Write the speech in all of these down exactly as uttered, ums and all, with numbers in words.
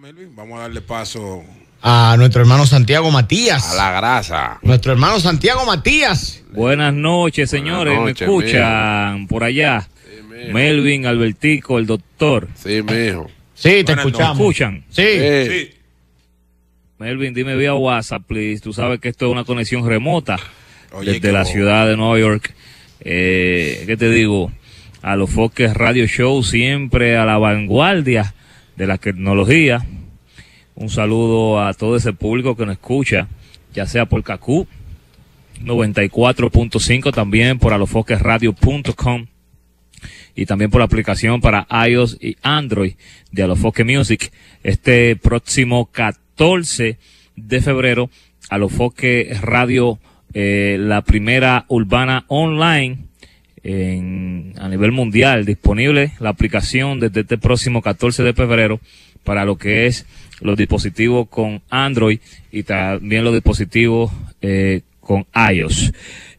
Melvin, vamos a darle paso a nuestro hermano Santiago Matías. A la grasa. Nuestro hermano Santiago Matías. Buenas noches, señores. Buenas noches, me escuchan mijo. Por allá. Sí, Melvin, Albertico, el doctor. Sí, mijo. Sí, te escuchamos. ¿Me escuchan? Sí. Sí. Sí. Melvin, dime vía WhatsApp, please. Tú sabes que esto es una conexión remota. Oye, desde la bo... ciudad de Nueva York. Eh, ¿Qué te digo? Alofoke Radio Show, siempre a la vanguardia de la tecnología. Un saludo a todo ese público que nos escucha, ya sea por K Q noventa y cuatro punto cinco, también por alofokeradio punto com y también por la aplicación para iOS y Android de Alofoke Music. Este próximo catorce de febrero, Alofoke Radio, eh, la primera urbana online en, a nivel mundial, disponible la aplicación desde este próximo catorce de febrero para lo que es los dispositivos con Android y también los dispositivos eh, con iOS.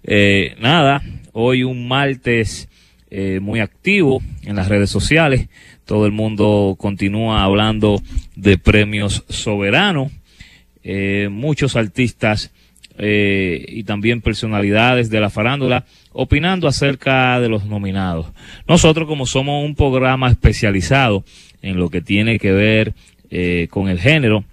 Eh, nada, hoy un martes eh, muy activo en las redes sociales. Todo el mundo continúa hablando de premios soberanos. Eh, muchos artistas eh, y también personalidades de la farándula opinando acerca de los nominados. Nosotros, como somos un programa especializado en lo que tiene que ver Eh, con el género,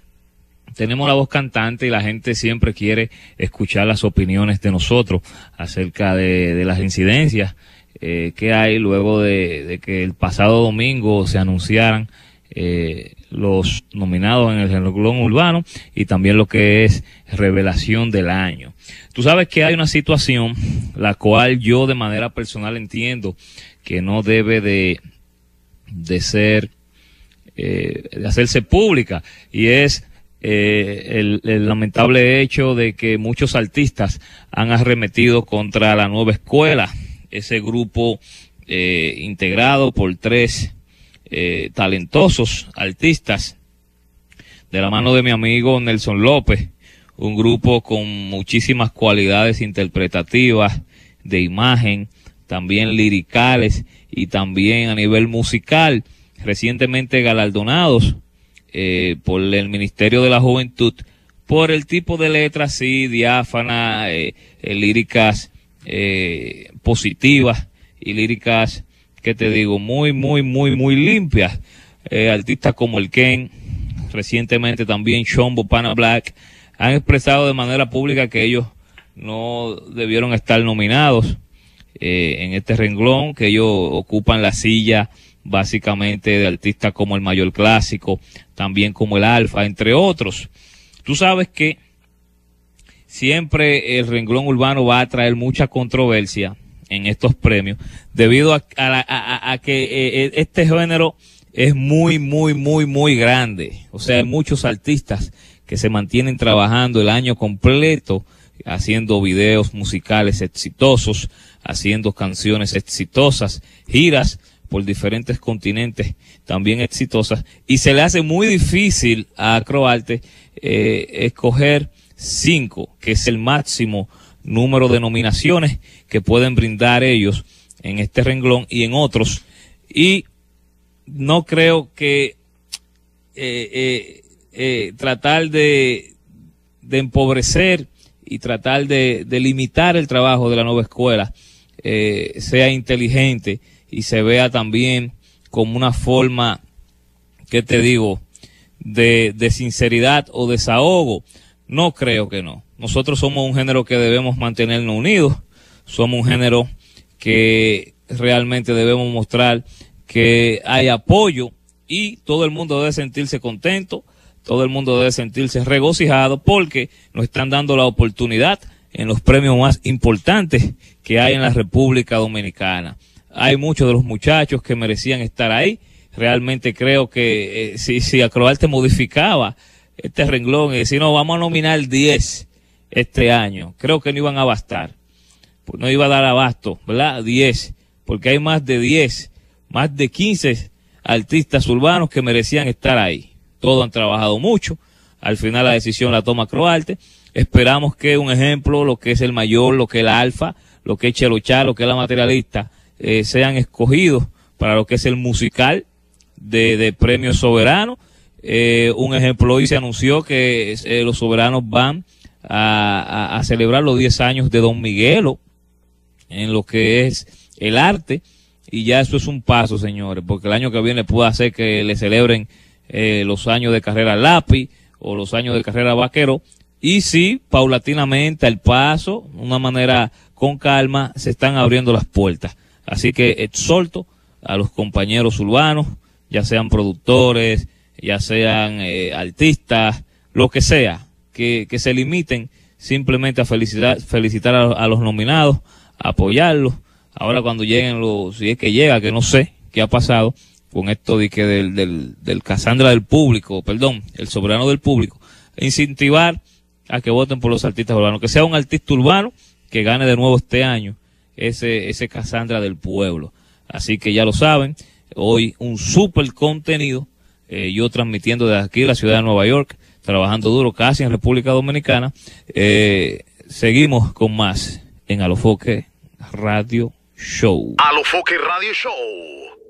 tenemos la voz cantante y la gente siempre quiere escuchar las opiniones de nosotros acerca de, de las incidencias eh, que hay luego de, de que el pasado domingo se anunciaran eh, los nominados en el renglón urbano y también lo que es revelación del año. Tú sabes que hay una situación la cual yo de manera personal entiendo que no debe de, de ser Eh, de hacerse pública, y es eh, el, el lamentable hecho de que muchos artistas han arremetido contra la nueva escuela, ese grupo eh, integrado por tres eh, talentosos artistas de la mano de mi amigo Nelson López, un grupo con muchísimas cualidades interpretativas, de imagen, también liricales y también a nivel musical, recientemente galardonados eh, por el Ministerio de la Juventud por el tipo de letras, sí, diáfana, eh, eh, líricas eh, positivas y líricas, que te digo, muy, muy, muy, muy limpias. Eh, artistas como el Ken, recientemente también Shombo, Pana Black, han expresado de manera pública que ellos no debieron estar nominados eh, en este renglón, que ellos ocupan la silla básicamente de artistas como el Mayor Clásico, también como el Alfa, entre otros. Tú sabes que siempre el renglón urbano va a traer mucha controversia en estos premios, debido a, a, la, a, a que eh, este género es muy, muy, muy, muy grande. O sea, hay muchos artistas que se mantienen trabajando el año completo, haciendo videos musicales exitosos, haciendo canciones exitosas, giras por diferentes continentes también exitosas, y se le hace muy difícil a Acroarte eh, escoger cinco, que es el máximo número de nominaciones que pueden brindar ellos en este renglón y en otros. Y no creo que eh, eh, eh, tratar de, de empobrecer y tratar de, de limitar el trabajo de la nueva escuela eh, sea inteligente y se vea también como una forma, ¿qué te digo?, de, de sinceridad o desahogo. No creo que no. Nosotros somos un género que debemos mantenernos unidos. Somos un género que realmente debemos mostrar que hay apoyo y todo el mundo debe sentirse contento, todo el mundo debe sentirse regocijado porque nos están dando la oportunidad en los premios más importantes que hay en la República Dominicana. Hay muchos de los muchachos que merecían estar ahí. Realmente creo que eh, si, si Acroarte modificaba este renglón y decía, no, vamos a nominar diez este año, creo que no iban a bastar. Pues no iba a dar abasto, ¿verdad? diez, porque hay más de diez, más de quince artistas urbanos que merecían estar ahí. Todos han trabajado mucho. Al final la decisión la toma Acroarte. Esperamos que un ejemplo, lo que es el Mayor, lo que es el Alfa, lo que es Chelochá, lo que es la Materialista, Eh, sean escogidos para lo que es el musical de, de premio soberano, Eh, un ejemplo, hoy se anunció que eh, los soberanos van a, a, a celebrar los diez años de Don Miguelo en lo que es el arte, y ya eso es un paso, señores, porque el año que viene puede hacer que le celebren eh, los años de carrera lápiz o los años de carrera vaquero, y sí, paulatinamente, al paso, de una manera con calma, se están abriendo las puertas. Así que exhorto a los compañeros urbanos, ya sean productores, ya sean eh, artistas, lo que sea, que, que se limiten simplemente a felicitar, felicitar a, a los nominados, a apoyarlos. Ahora cuando lleguen los, si es que llega, que no sé qué ha pasado con esto de que del, del, del Casandra del Público, perdón, el Soberano del Público, incentivar a que voten por los artistas urbanos, que sea un artista urbano que gane de nuevo este año ese, ese Casandra del pueblo. Así que ya lo saben, hoy un súper contenido. Eh, yo transmitiendo desde aquí, la ciudad de Nueva York, trabajando duro, casi en República Dominicana. Eh, seguimos con más en Alofoke Radio Show. Alofoke Radio Show.